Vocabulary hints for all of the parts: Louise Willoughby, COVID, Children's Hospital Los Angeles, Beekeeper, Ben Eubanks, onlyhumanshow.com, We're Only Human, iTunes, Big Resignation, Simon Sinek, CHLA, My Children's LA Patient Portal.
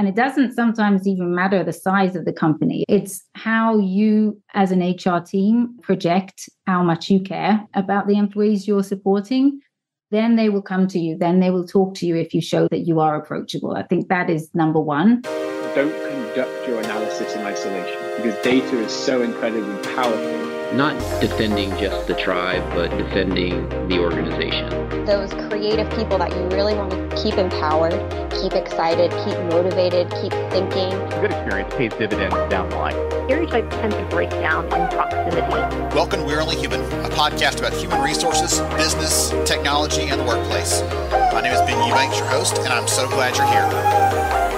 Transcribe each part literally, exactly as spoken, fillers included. And it doesn't sometimes even matter the size of the company. It's how you as an H R team project how much you care about the employees you're supporting. Then they will come to you. Then they will talk to you if you show that you are approachable. I think that is number one. Don't conduct your analysis in isolation because data is so incredibly powerful. Not defending just the tribe, but defending the organization. Those creative people that you really want to keep empowered, keep excited, keep motivated, keep thinking. A good experience pays dividends down the line. Stereotypes tend to break down in proximity. Welcome to We're Only Human, a podcast about human resources, business, technology, and the workplace. My name is Ben Eubanks, your host, and I'm so glad you're here.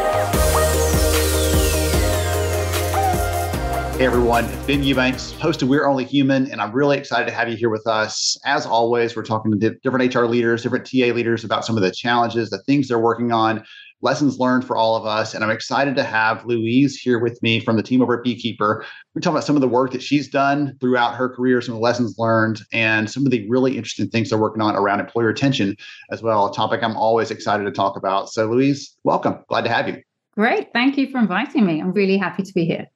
Hey everyone, it's Ben Eubanks, host of We're Only Human, and I'm really excited to have you here with us. As always, we're talking to different H R leaders, different T A leaders about some of the challenges, the things they're working on, lessons learned for all of us. And I'm excited to have Louise here with me from the team over at Beekeeper. We're talking about some of the work that she's done throughout her career, some of the lessons learned, and some of the really interesting things they're working on around employee retention as well, a topic I'm always excited to talk about. So Louise, welcome. Glad to have you. Great. Thank you for inviting me. I'm really happy to be here.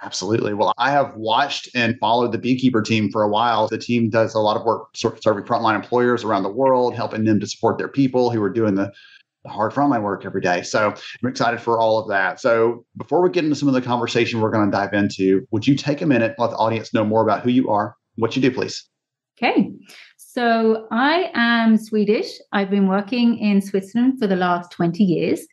Absolutely. Well, I have watched and followed the Beekeeper team for a while. The team does a lot of work serving frontline employers around the world, helping them to support their people who are doing the, the hard frontline work every day. So I'm excited for all of that. So before we get into some of the conversation we're going to dive into, would you take a minute, let the audience know more about who you are, what you do, please? Okay. So I am Swedish. I've been working in Switzerland for the last twenty years.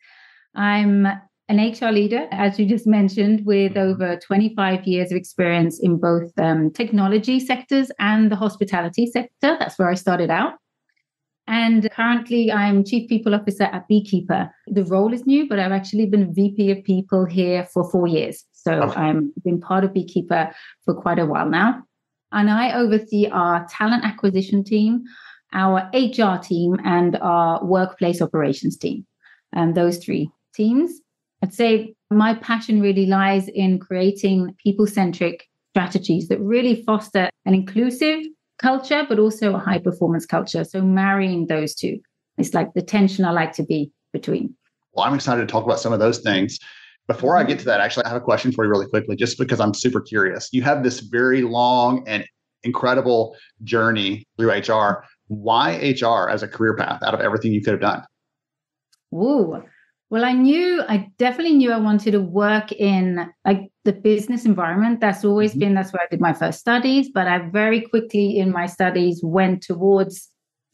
I'm an H R leader, as you just mentioned, with over twenty-five years of experience in both um, technology sectors and the hospitality sector. That's where I started out. And currently I'm Chief People Officer at Beekeeper. The role is new, but I've actually been V P of People here for four years. So okay. I've been part of Beekeeper for quite a while now. And I oversee our talent acquisition team, our H R team, and our workplace operations team, and those three teams. I'd say my passion really lies in creating people-centric strategies that really foster an inclusive culture, but also a high-performance culture. So marrying those two, it's like the tension I like to be between. Well, I'm excited to talk about some of those things. Before I get to that, actually, I have a question for you really quickly, just because I'm super curious. You have this very long and incredible journey through H R. Why H R as a career path out of everything you could have done? Ooh. Well, I knew, I definitely knew I wanted to work in like the business environment. That's always been, that's where I did my first studies, but I very quickly in my studies went towards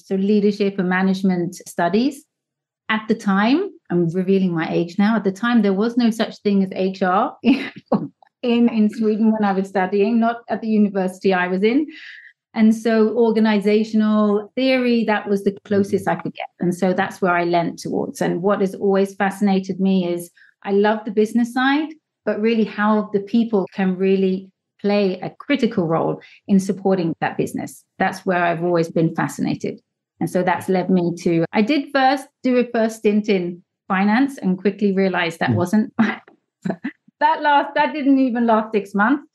so leadership and management studies. At the time, I'm revealing my age now, at the time, there was no such thing as H R in, in Sweden when I was studying, not at the university I was in. And so organizational theory, that was the closest I could get. And so that's where I leant towards. And what has always fascinated me is I love the business side, but really how the people can really play a critical role in supporting that business. That's where I've always been fascinated. And so that's led me to, I did first do a first stint in finance and quickly realized that wasn't, that last, that didn't even last six months.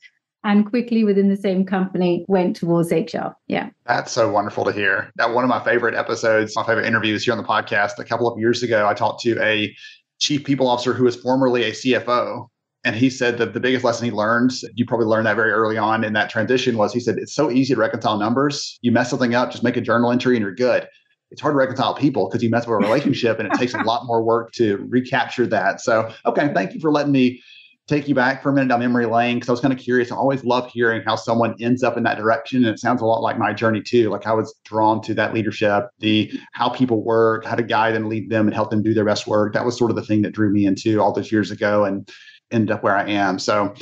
And quickly within the same company went towards H R. Yeah. That's so wonderful to hear. Now, one of my favorite episodes, my favorite interviews here on the podcast, a couple of years ago, I talked to a chief people officer who was formerly a C F O. And he said that the biggest lesson he learned, you probably learned that very early on in that transition, was he said, it's so easy to reconcile numbers. You mess something up, just make a journal entry and you're good. It's hard to reconcile people because you mess with a relationship and it takes a lot more work to recapture that. So, okay, thank you for letting me take you back for a minute down memory lane, because I was kind of curious. I always love hearing how someone ends up in that direction. And it sounds a lot like my journey too. Like I was drawn to that leadership, the how people work, how to guide and lead them and help them do their best work. That was sort of the thing that drew me into all those years ago and ended up where I am. So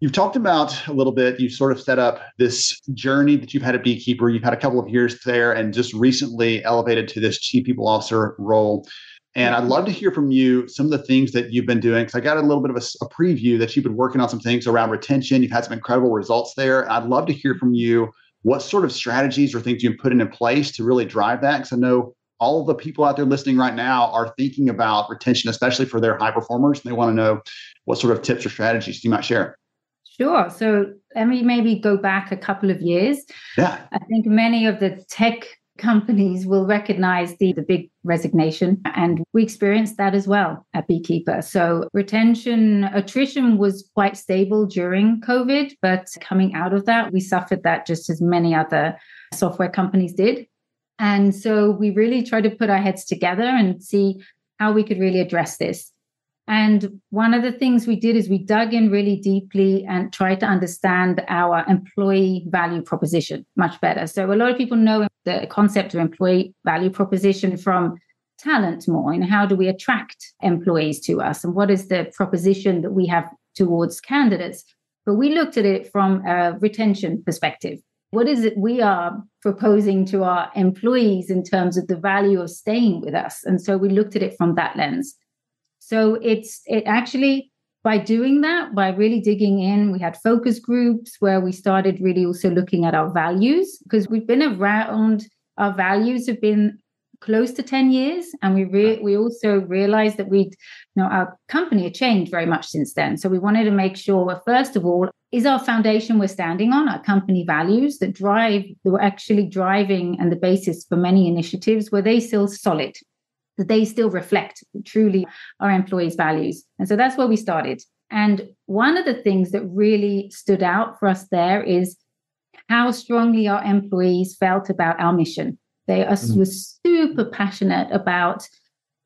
you've talked about a little bit, you've sort of set up this journey that you've had at Beekeeper. You've had a couple of years there and just recently elevated to this Chief People Officer role. And I'd love to hear from you some of the things that you've been doing, because I got a little bit of a, a preview that you've been working on some things around retention. You've had some incredible results there. I'd love to hear from you what sort of strategies or things you've put in place to really drive that, because I know all the people out there listening right now are thinking about retention, especially for their high performers. And they want to know what sort of tips or strategies you might share. Sure. So let me maybe go back a couple of years. Yeah. I think many of the tech companies will recognize the, the big resignation. And we experienced that as well at Beekeeper. So retention, attrition was quite stable during COVID, but coming out of that, we suffered that just as many other software companies did. And so we really tried to put our heads together and see how we could really address this. And one of the things we did is we dug in really deeply and tried to understand our employee value proposition much better. So a lot of people know the concept of employee value proposition from talent more, and how do we attract employees to us and what is the proposition that we have towards candidates. But we looked at it from a retention perspective. What is it we are proposing to our employees in terms of the value of staying with us? And so we looked at it from that lens. So it's it actually, by doing that, by really digging in, we had focus groups where we started really also looking at our values, because we've been around, our values have been close to ten years. And we re- we also realized that we'd, you know, our company had changed very much since then. So we wanted to make sure, well, first of all, is our foundation we're standing on, our company values that drive, that were actually driving and the basis for many initiatives, were they still solid? That they still reflect truly our employees' values. And so that's where we started. And one of the things that really stood out for us there is how strongly our employees felt about our mission. They are, mm-hmm. were super passionate about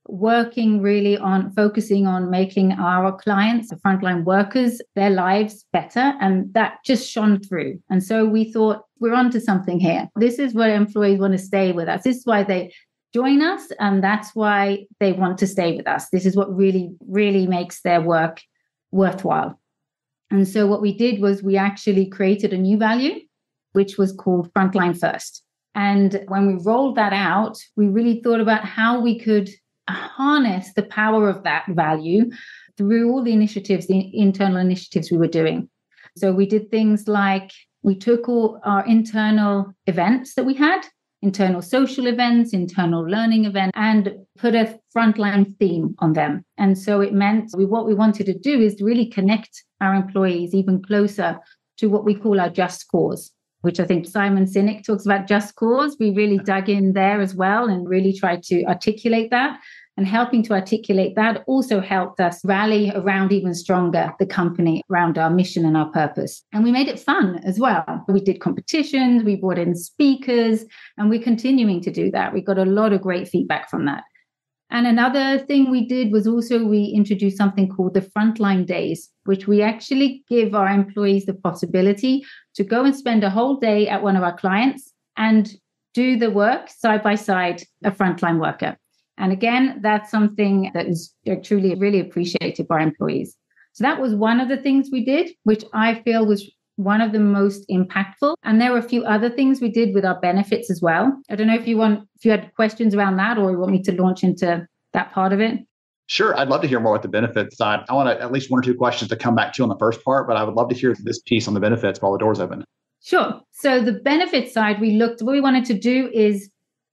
working really on focusing on making our clients, the frontline workers, their lives better. And that just shone through. And so we thought, we're onto something here. This is where employees want to stay with us. This is why they join us, and that's why they want to stay with us. This is what really, really makes their work worthwhile. And so what we did was we actually created a new value, which was called Frontline First. And when we rolled that out, we really thought about how we could harness the power of that value through all the initiatives, the internal initiatives we were doing. So we did things like we took all our internal events that we had, internal social events, internal learning events, and put a frontline theme on them. And so it meant we, what we wanted to do is really connect our employees even closer to what we call our just cause, which I think Simon Sinek talks about just cause. We really dug in there as well and really tried to articulate that. And helping to articulate that also helped us rally around even stronger the company, around our mission and our purpose. And we made it fun as well. We did competitions, we brought in speakers, and we're continuing to do that. We got a lot of great feedback from that. And another thing we did was also we introduced something called the Frontline Days, which we actually give our employees the possibility to go and spend a whole day at one of our clients and do the work side by side a frontline worker. And again, that's something that is truly really appreciated by employees. So that was one of the things we did, which I feel was one of the most impactful. And there were a few other things we did with our benefits as well. I don't know if you want, if you had questions around that, or you want me to launch into that part of it. Sure. I'd love to hear more about the benefits side. I want to, at least one or two questions to come back to on the first part, but I would love to hear this piece on the benefits while the door's open. Sure. So the benefits side, we looked, what we wanted to do is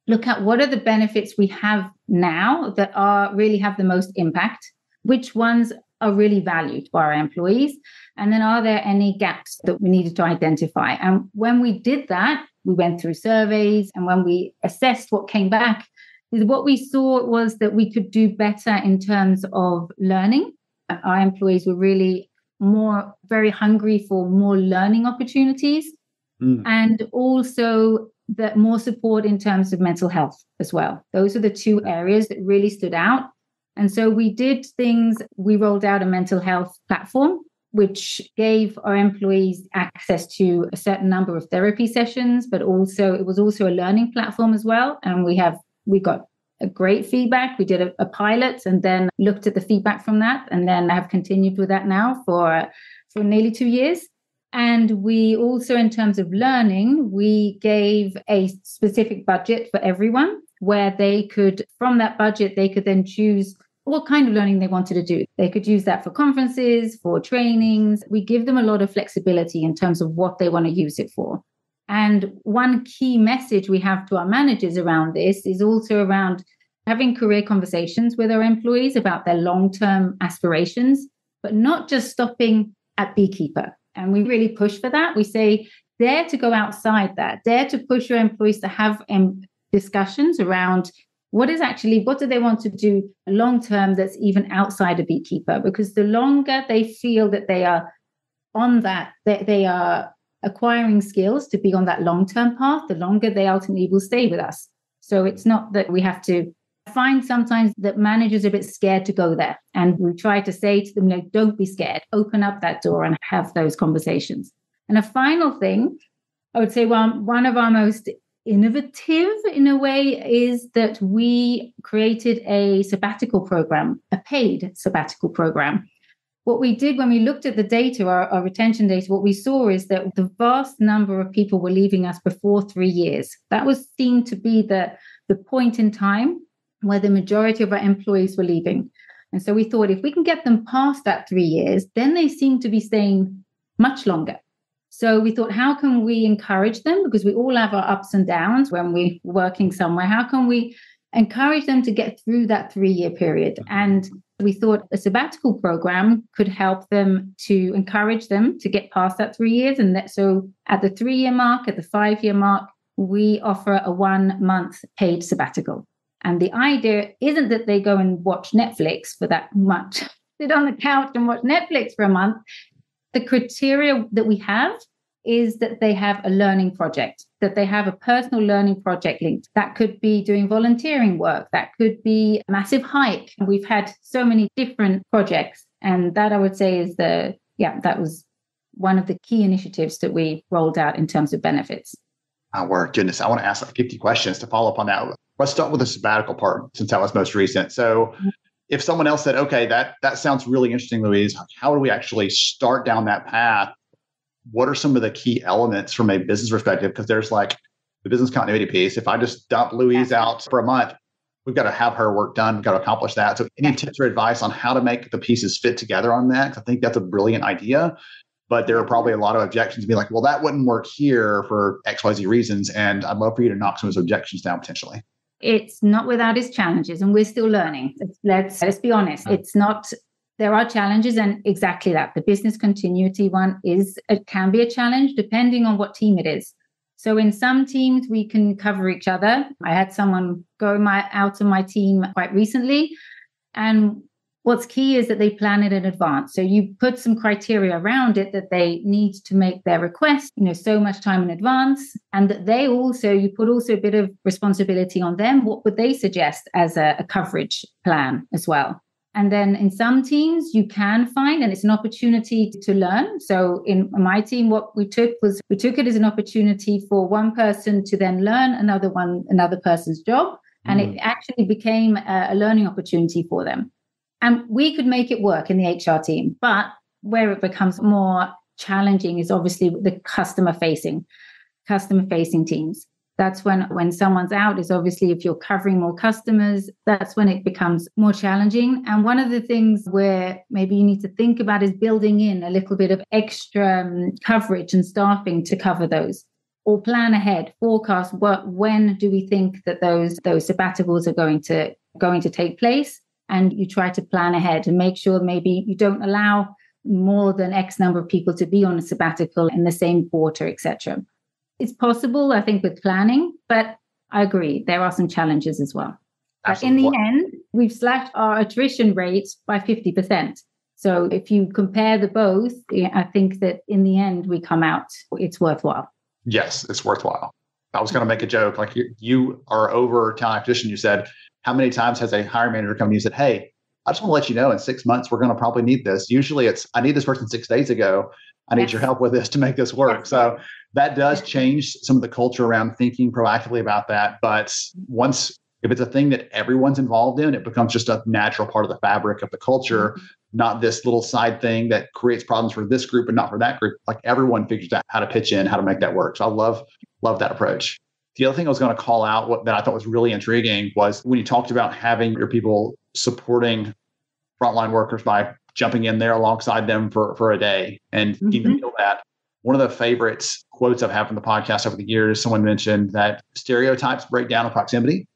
look at what are the benefits we have now that are really have the most impact, which ones are really valued by our employees, and then are there any gaps that we needed to identify? And when we did that, we went through surveys, and when we assessed what came back, what we saw was that we could do better in terms of learning. Our employees were really more very hungry for more learning opportunities, mm. and also that more support in terms of mental health as well. Those are the two areas that really stood out. And so we did things, we rolled out a mental health platform, which gave our employees access to a certain number of therapy sessions, but also it was also a learning platform as well. And we have, we got a great feedback. We did a, a pilot and then looked at the feedback from that. And then I have continued with that now for, for nearly two years. And we also, in terms of learning, we gave a specific budget for everyone where they could, from that budget, they could then choose what kind of learning they wanted to do. They could use that for conferences, for trainings. We give them a lot of flexibility in terms of what they want to use it for. And one key message we have to our managers around this is also around having career conversations with our employees about their long-term aspirations, but not just stopping at Beekeeper. And we really push for that. We say, dare to go outside that, dare to push your employees to have um, discussions around what is actually, what do they want to do long term that's even outside a beekeeper? Because the longer they feel that they are on that, that they are acquiring skills to be on that long-term path, the longer they ultimately will stay with us. So it's not that we have to find sometimes that managers are a bit scared to go there. And we try to say to them, no, don't be scared, open up that door and have those conversations. And a final thing, I would say one, one of our most innovative in a way is that we created a sabbatical program, a paid sabbatical program. What we did when we looked at the data, our, our retention data, what we saw is that the vast number of people were leaving us before three years. That was seen to be the, the point in time where the majority of our employees were leaving. And so we thought if we can get them past that three years, then they seem to be staying much longer. So we thought, how can we encourage them? Because we all have our ups and downs when we're working somewhere. How can we encourage them to get through that three-year period? And we thought a sabbatical program could help them to encourage them to get past that three years. And that, so at the three-year mark, at the five-year mark, we offer a one-month paid sabbatical. And the idea isn't that they go and watch Netflix for that much, sit on the couch and watch Netflix for a month. The criteria that we have is that they have a learning project, that they have a personal learning project linked. That could be doing volunteering work. That could be a massive hike. We've had so many different projects. And that I would say is the, yeah, that was one of the key initiatives that we rolled out in terms of benefits. Our goodness, I want to ask like fifty questions to follow up on that. Let's start with the sabbatical part since that was most recent. So if someone else said, okay, that, that sounds really interesting, Louise, how do we actually start down that path? What are some of the key elements from a business perspective? Because there's like the business continuity piece. If I just dump Louise yeah. out for a month, we've got to have her work done. We've got to accomplish that. So any yeah. tips or advice on how to make the pieces fit together on that? Because I think that's a brilliant idea. But there are probably a lot of objections to be like, well, that wouldn't work here for X Y Z reasons. And I'd love for you to knock some of those objections down potentially. It's not without its challenges. And we're still learning. Let's, let's be honest. It's not... There are challenges, and exactly that. The business continuity one is it can be a challenge depending on what team it is. So in some teams, we can cover each other. I had someone go my, out of my team quite recently. And what's key is that they plan it in advance. So you put some criteria around it that they need to make their request, you know, so much time in advance. And that they also, you put also a bit of responsibility on them. What would they suggest as a, a coverage plan as well? And then in some teams, you can find, and it's an opportunity to learn. So in my team, what we took was, we took it as an opportunity for one person to then learn another one, another person's job. And mm. it actually became a, a learning opportunity for them. And we could make it work in the H R team. But where it becomes more challenging is obviously the customer facing, customer facing teams. That's when, when someone's out is obviously if you're covering more customers, that's when it becomes more challenging. And one of the things where maybe you need to think about is building in a little bit of extra um, coverage and staffing to cover those, or plan ahead, forecast what, when do we think that those, those sabbaticals are going to, going to take place. And you try to plan ahead and make sure maybe you don't allow more than X number of people to be on a sabbatical in the same quarter, et cetera. It's possible, I think, with planning, but I agree, there are some challenges as well. But in the what? end, we've slashed our attrition rates by fifty percent. So if you compare the both, I think that in the end, we come out, it's worthwhile. Yes, it's worthwhile. I was going to make a joke, like you, you are over talent acquisition. You said, how many times has a hiring manager come to you and said, hey, I just want to let you know in six months, we're going to probably need this. Usually it's, I need this person six days ago. I need yes. your help with this to make this work. Yes. So that does change some of the culture around thinking proactively about that. But once, if it's a thing that everyone's involved in, it becomes just a natural part of the fabric of the culture, mm-hmm. not this little side thing that creates problems for this group and not for that group. Like everyone figures out how to pitch in, how to make that work. So I love, love that approach. The other thing I was going to call out what, that I thought was really intriguing was when you talked about having your people supporting frontline workers by jumping in there alongside them for, for a day and mm-hmm. getting to feel that. One of the favorite quotes I've had from the podcast over the years, someone mentioned that stereotypes break down in proximity.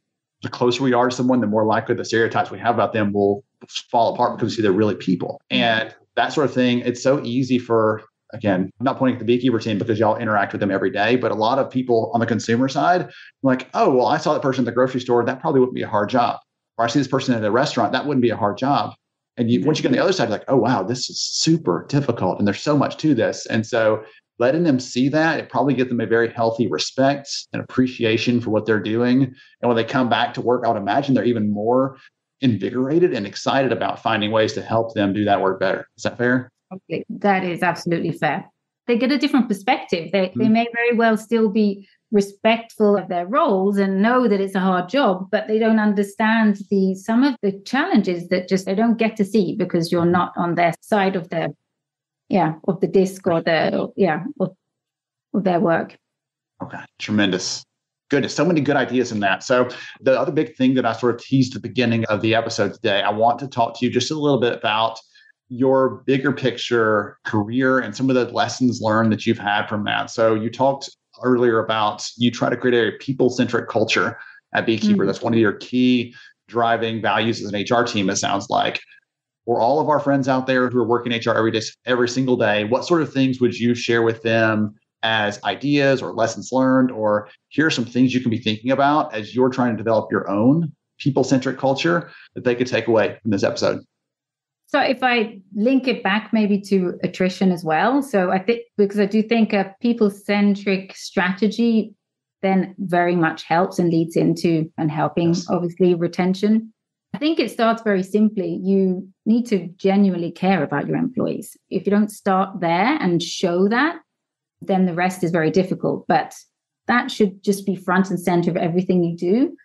The closer we are to someone, the more likely the stereotypes we have about them will fall apart because we see they're really people. And that sort of thing, it's so easy for again, I'm not pointing at the Beekeeper team because y'all interact with them every day, but a lot of people on the consumer side, like, oh, well, I saw that person at the grocery store. That probably wouldn't be a hard job. Or I see this person at a restaurant. That wouldn't be a hard job. And you, once you get on the other side, you're like, oh, wow, this is super difficult. And there's so much to this. And so letting them see that, it probably gives them a very healthy respect and appreciation for what they're doing. And when they come back to work, I would imagine they're even more invigorated and excited about finding ways to help them do that work better. Is that fair? That is absolutely fair. They get a different perspective. They, mm-hmm. they may very well still be respectful of their roles and know that it's a hard job, but they don't understand the some of the challenges that just they don't get to see because you're not on their side of the, yeah, of the disc or the, or, yeah, of, of their work. Okay, tremendous. Goodness, so many good ideas in that. So the other big thing that I sort of teased at the beginning of the episode today, I want to talk to you just a little bit about your bigger picture career and some of the lessons learned that you've had from that. So you talked earlier about you try to create a people-centric culture at Beekeeper. Mm-hmm. That's one of your key driving values as an H R team, it sounds like. For all of our friends out there who are working H R every day, every single day, what sort of things would you share with them as ideas or lessons learned? Or here are some things you can be thinking about as you're trying to develop your own people-centric culture that they could take away from this episode? So if I link it back maybe to attrition as well. So I think, because I do think a people-centric strategy then very much helps and leads into and helping, yes. obviously, retention. I think it starts very simply. You need to genuinely care about your employees. If you don't start there and show that, then the rest is very difficult. But that should just be front and center of everything you do.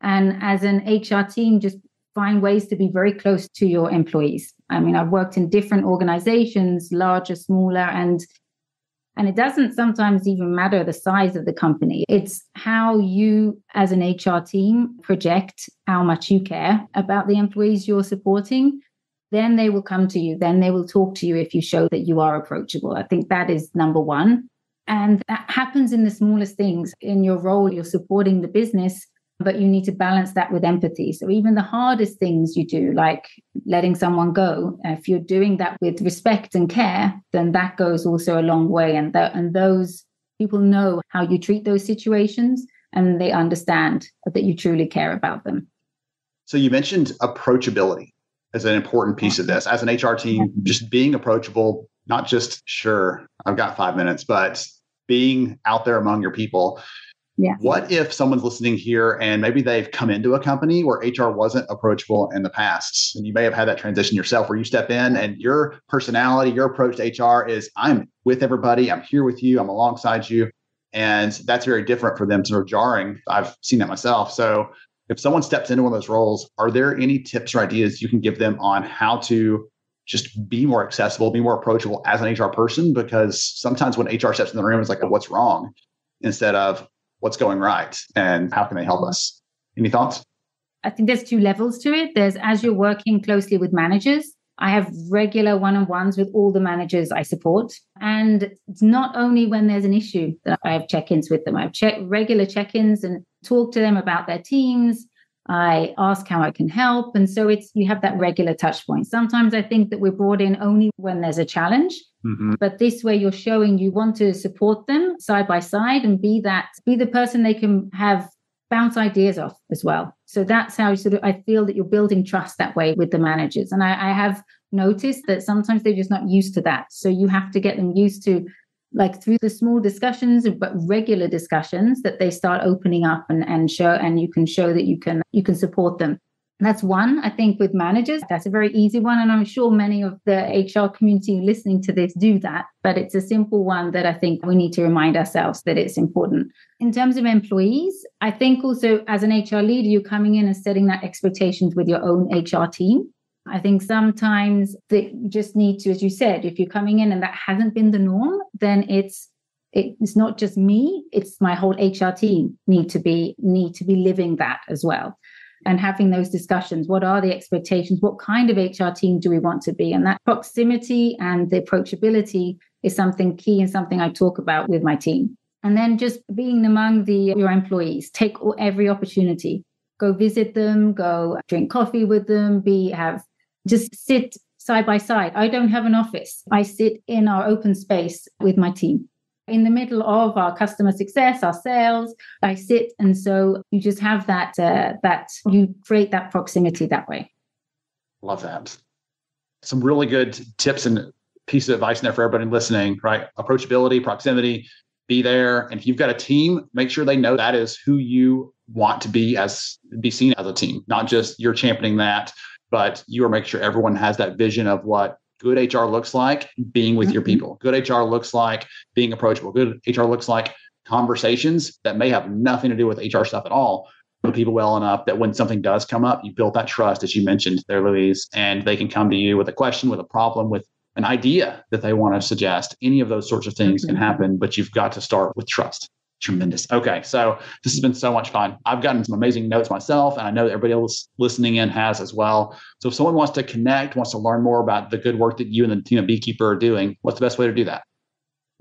And as an H R team, just find ways to be very close to your employees. I mean, I've worked in different organizations, larger, smaller, and and it doesn't sometimes even matter the size of the company. It's how you, as an H R team, project how much you care about the employees you're supporting. Then they will come to you. Then they will talk to you if you show that you are approachable. I think that is number one. And that happens in the smallest things. In your role, you're supporting the business, but you need to balance that with empathy. So even the hardest things you do, like letting someone go, if you're doing that with respect and care, then that goes also a long way. And th- and those people know how you treat those situations, and they understand that you truly care about them. So you mentioned approachability as an important piece of this. As an H R team, just being approachable, not just, sure, I've got five minutes, but being out there among your people. Yeah. What if someone's listening here and maybe they've come into a company where H R wasn't approachable in the past? And you may have had that transition yourself where you step in and your personality, your approach to H R is, I'm with everybody, I'm here with you, I'm alongside you. And that's very different for them, sort of jarring. I've seen that myself. So if someone steps into one of those roles, are there any tips or ideas you can give them on how to just be more accessible, be more approachable as an H R person? Because sometimes when H R steps in the room, it's like, oh, what's wrong? Instead of, what's going right and how can they help us? Any thoughts? I think there's two levels to it. There's as you're working closely with managers. I have regular one-on-ones with all the managers I support. And it's not only when there's an issue that I have check-ins with them. I have check regular check-ins and talk to them about their teams. I ask how I can help. And so it's you have that regular touch point. Sometimes I think that we're brought in only when there's a challenge. Mm-hmm. But this way you're showing you want to support them side by side and be that, be the person they can have bounce ideas off as well. So that's how you sort of, I feel that you're building trust that way with the managers. And I, I have noticed that sometimes they're just not used to that. So you have to get them used to, like, through the small discussions, but regular discussions, that they start opening up and, and show, and you can show that you can, you can support them. That's one, I think, with managers. That's a very easy one. And I'm sure many of the H R community listening to this do that. But it's a simple one that I think we need to remind ourselves that it's important. In terms of employees, I think also as an H R leader, you're coming in and setting that expectations with your own H R team. I think sometimes that you just need to, as you said, if you're coming in and that hasn't been the norm, then it's it's not just me, it's my whole H R team need to be need to be living that as well. And having those discussions, what are the expectations? What kind of H R team do we want to be? And that proximity and the approachability is something key and something I talk about with my team. And then just being among the your employees, take all, every opportunity, go visit them, go drink coffee with them, be have just sit side by side. I don't have an office. I sit in our open space with my team. In the middle of our customer success, our sales, I sit. And so you just have that, uh, that you create that proximity that way. Love that. Some really good tips and pieces of advice there for everybody listening, right? Approachability, proximity, be there. And if you've got a team, make sure they know that is who you want to be as be seen as a team, not just you're championing that, but you are making sure everyone has that vision of what good H R looks like being with mm-hmm. your people. Good H R looks like being approachable. Good H R looks like conversations that may have nothing to do with H R stuff at all, but people well enough that when something does come up, you build that trust, as you mentioned there, Louise, and they can come to you with a question, with a problem, with an idea that they want to suggest. Any of those sorts of things mm-hmm. can happen, but you've got to start with trust. Tremendous. Okay. So this has been so much fun. I've gotten some amazing notes myself, and I know that everybody else listening in has as well. So if someone wants to connect, wants to learn more about the good work that you and the team at Beekeeper are doing, what's the best way to do that?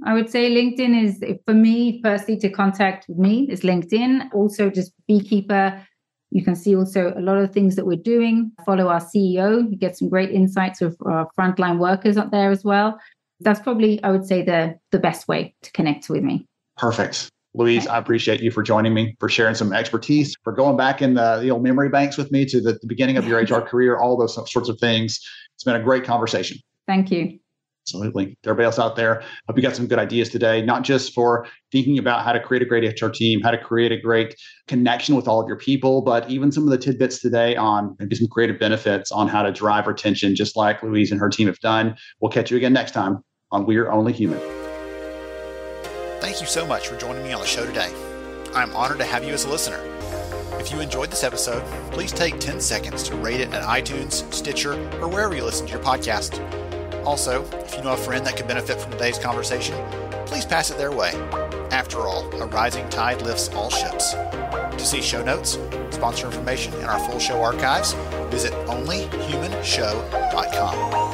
I would say LinkedIn is, for me, firstly, to contact me is LinkedIn. Also just Beekeeper. You can see also a lot of things that we're doing. Follow our C E O. You get some great insights of our frontline workers up there as well. That's probably, I would say, the, the best way to connect with me. Perfect. Louise, I appreciate you for joining me, for sharing some expertise, for going back in the, the old memory banks with me to the, the beginning of your H R career, all those sorts of things. It's been a great conversation. Thank you. Absolutely. To everybody else out there, I hope you got some good ideas today, not just for thinking about how to create a great H R team, how to create a great connection with all of your people, but even some of the tidbits today on maybe some creative benefits on how to drive retention, just like Louise and her team have done. We'll catch you again next time on We're Only Human. Thank you so much for joining me on the show today. I'm honored to have you as a listener. If you enjoyed this episode, please take ten seconds to rate it at iTunes, Stitcher, or wherever you listen to your podcast. Also, if you know a friend that could benefit from today's conversation, please pass it their way. After all, a rising tide lifts all ships. To see show notes, sponsor information, and our full show archives, visit only human show dot com.